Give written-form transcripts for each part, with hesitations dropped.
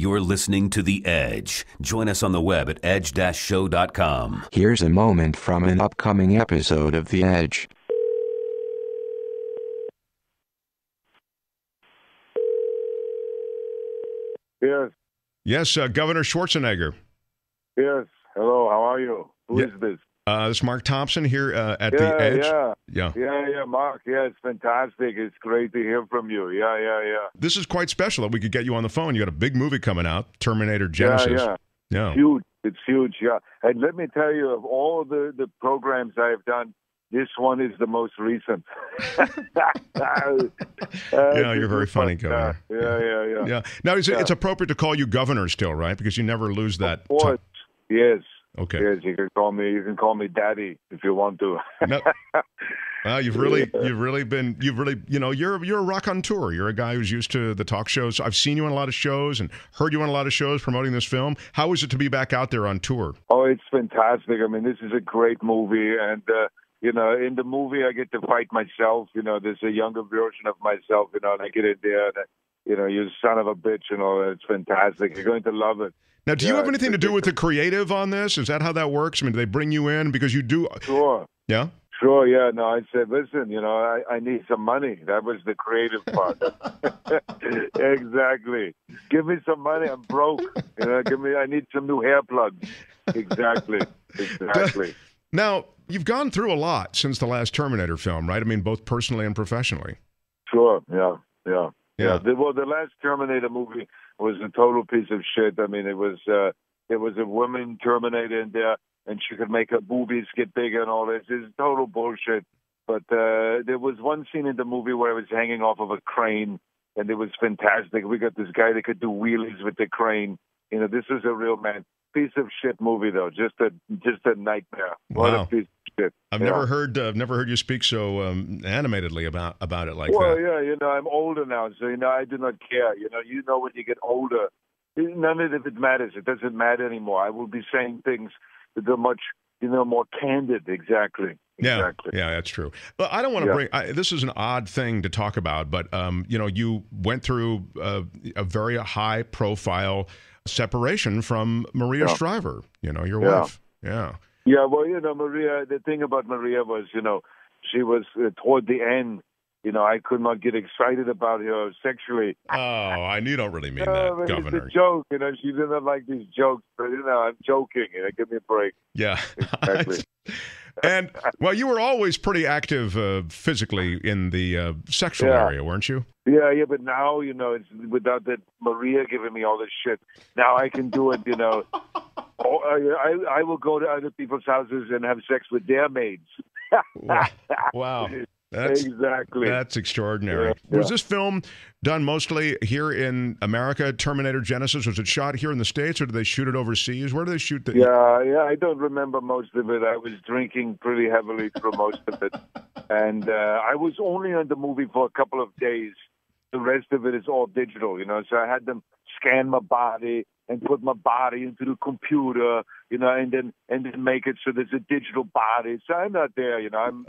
You're listening to The Edge. Join us on the web at edge-show.com. Here's a moment from an upcoming episode of The Edge. Yes. Yes, Governor Schwarzenegger. Yes. Hello, how are you? Who is this? This is Mark Thompson here at The Edge. Yeah, Mark. Yeah, it's fantastic. It's great to hear from you. Yeah. This is quite special that we could get you on the phone. You got a big movie coming out, Terminator Genisys. Yeah. It's huge, yeah. And let me tell you, of all the programs I've done, this one is the most recent. Yeah, you're very funny, Governor. Yeah. Now, it's appropriate to call you Governor still, right? Because you never lose that. Of course, yes. Okay. Yes, you can call me Daddy if you want to. No. Wow, you're a raconteur. You're a guy who's used to the talk shows. I've seen you on a lot of shows and heard you on a lot of shows promoting this film. How is it to be back out there on tour? Oh, it's fantastic. I mean, this is a great movie, and in the movie I get to fight myself. There's a younger version of myself. And I get in there, and you son of a bitch. It's fantastic. You're going to love it. Now, do you have anything to do with the creative on this? Is that how that works? I mean, do they bring you in because you do? Sure. Yeah? Sure, yeah. No, I said, listen, I need some money. That was the creative part. Exactly. Give me some money. I'm broke. I need some new hair plugs. Exactly. Now, you've gone through a lot since the last Terminator film, right? I mean, both personally and professionally. Sure, yeah. Well, the last Terminator movie was a total piece of shit. I mean, it was a woman Terminator in there, and she could make her boobies get bigger and all this. It's total bullshit. But there was one scene in the movie where I was hanging off of a crane, and it was fantastic. We got this guy that could do wheelies with the crane. This was a real piece of shit movie, though. Just a nightmare. Wow. What a piece of shit. I've never heard you speak so animatedly about it like that. Well, yeah, I'm older now, so I do not care. When you get older, none of it matters. It doesn't matter anymore. I will be saying things that are much, more candid. Exactly. Exactly. Yeah, that's true. Well, I don't want to bring. This is an odd thing to talk about, but you went through a very high-profile separation from Maria Shriver. Your wife. Yeah. Yeah, well, Maria, the thing about Maria was, she was toward the end, I could not get excited about her sexually. Oh, you don't really mean that, Governor. It's a joke, she didn't like these jokes, but, I'm joking, give me a break. Yeah. Exactly. And, well, you were always pretty active physically in the sexual area, weren't you? Yeah, but now, it's without that Maria giving me all this shit, now I can do it, Oh, I will go to other people's houses and have sex with their maids. Wow. That's extraordinary. Yeah. Was this film done mostly here in America, Terminator Genisys? Was it shot here in the States, or did they shoot it overseas? Where did they shoot I don't remember most of it. I was drinking pretty heavily for most of it. And I was only on the movie for a couple of days. The rest of it is all digital, so I had them scan my body and put my body into the computer, and then make it so there's a digital body. So I'm not there, I'm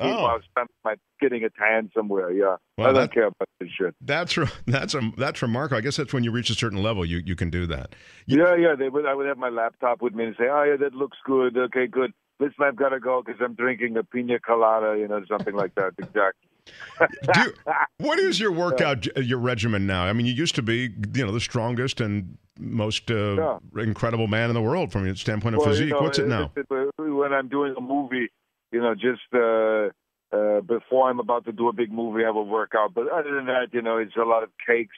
getting a tan somewhere. Yeah, well, I don't care about this shit. That's remarkable. I guess that's when you reach a certain level, you can do that. I would have my laptop with me and say, oh yeah, that looks good. Okay, good. Listen, I've got to go because I'm drinking a pina colada, something like that. Exactly. What is your workout, your regimen now? I mean, you used to be, the strongest and most incredible man in the world from the standpoint of physique. What's it now? When I'm doing a movie, just before I'm about to do a big movie, I will work out. But other than that, it's a lot of cakes,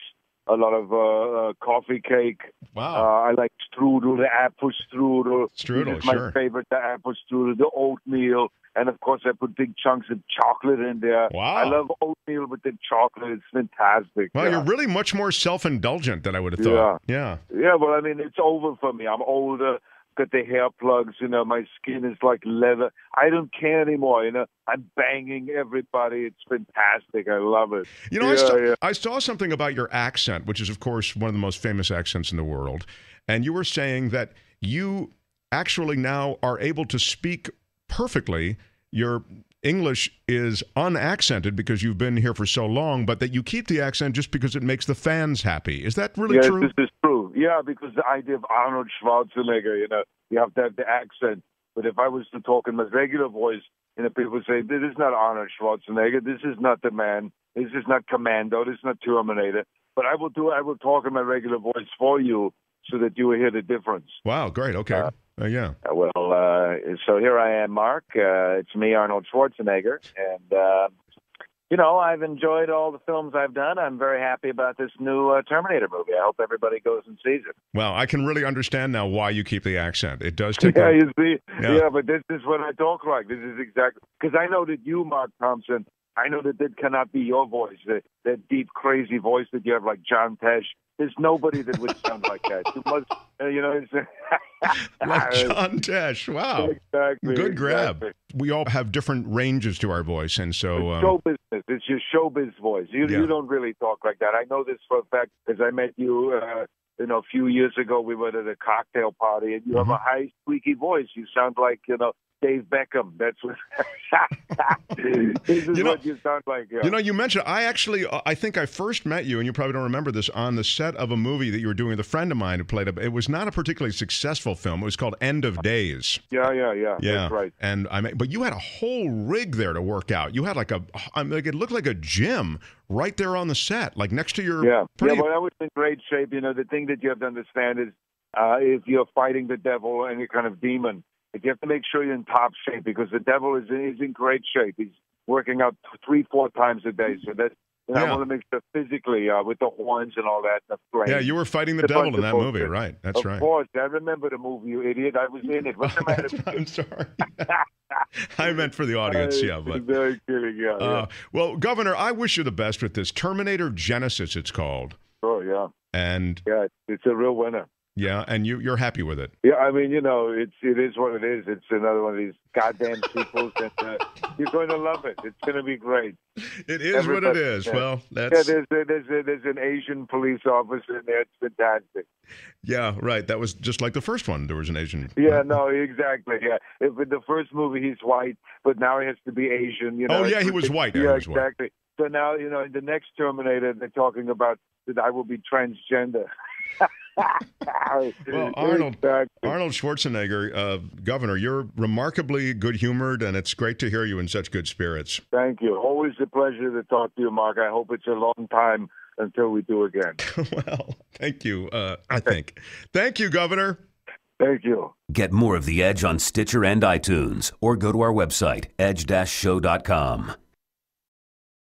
a lot of coffee cake. Wow. I like strudel, the apple strudel. Strudel, is my favorite, the apple strudel, the oatmeal. And, of course, I put big chunks of chocolate in there. Wow. I love oatmeal with the chocolate. It's fantastic. Wow, you're really much more self-indulgent than I would have thought. Yeah. Yeah, well, I mean, it's over for me. I'm older, got the hair plugs, my skin is like leather. I don't care anymore, I'm banging everybody. It's fantastic. I love it. I saw something about your accent, which is, of course, one of the most famous accents in the world. And you were saying that you actually now are able to speak perfectly. Your English is unaccented because you've been here for so long, but that you keep the accent just because it makes the fans happy. Is that really true? Yes, this is true. Yeah, because the idea of Arnold Schwarzenegger, you know, you have to have the accent. But if I was to talk in my regular voice, you know, people would say, this is not Arnold Schwarzenegger. This is not the man. This is not Commando. This is not Terminator. But I will talk in my regular voice for you so that you will hear the difference. Wow, great. Okay. Yeah. So here I am, Mark. It's me, Arnold Schwarzenegger. And, you know, I've enjoyed all the films I've done. I'm very happy about this new Terminator movie. I hope everybody goes and sees it. Well, I can really understand now why you keep the accent. It does take Yeah, you see? Yeah, but this is what I talk like. This is exactly... Because I know that you, Mark Thompson, I know that that cannot be your voice, that deep, crazy voice that you have like John Tesh. There's nobody that would sound like that. You must, you know... Like John Tesh. Wow. Exactly. Good grab. Exactly. We all have different ranges to our voice, and so... It's show business. It's your showbiz voice. You don't really talk like that. I know this for a fact, because I met you, you know, a few years ago. We were at a cocktail party, and you have a high, squeaky voice. You sound like, you know... Dave Beckham. That's what this is, you know, what you sound like. Yeah. You know, you mentioned, I think I first met you, and you probably don't remember this, on the set of a movie that you were doing with a friend of mine who played it was not a particularly successful film. It was called End of Days. Yeah. That's right. And but you had a whole rig there to work out. You had like it looked like a gym right there on the set, like next to your. Yeah. Well, I was in great shape. You know, the thing that you have to understand is, if you're fighting the devil or any kind of demon, you have to make sure you're in top shape, because the devil is in great shape. He's working out 3-4 times a day. So that's, I want to make sure physically, with the horns and all that. Yeah, you were fighting the devil in that movie, right? That's right. Of course. I remember the movie, you idiot. I was in it. What's the matter with you? I'm sorry. I meant for the audience, but... Very kidding, yeah. Well, Governor, I wish you the best with this. Terminator Genisys, it's called. Sure, yeah. And... Yeah, it's a real winner. Yeah, and you're happy with it. Yeah, I mean, you know, it is what it is. It's another one of these goddamn sequels, and you're going to love it. It's going to be great. It is what it is. Well, that's... Yeah, there's an Asian police officer in there. It's fantastic. Yeah, right. That was just like the first one. There was an Asian... Yeah, no, exactly. Yeah. In the first movie, he's white, but now he has to be Asian. You know, oh, yeah, he was white. Yeah, exactly. White. So now, you know, in the next Terminator, they're talking about that I will be transgender. Well, Arnold Schwarzenegger, Governor, you're remarkably good-humored, and it's great to hear you in such good spirits. Thank you. Always a pleasure to talk to you, Mark. I hope it's a long time until we do again. Well, thank you, I think. Thank you, Governor. Thank you. Get more of The Edge on Stitcher and iTunes, or go to our website, edge-show.com.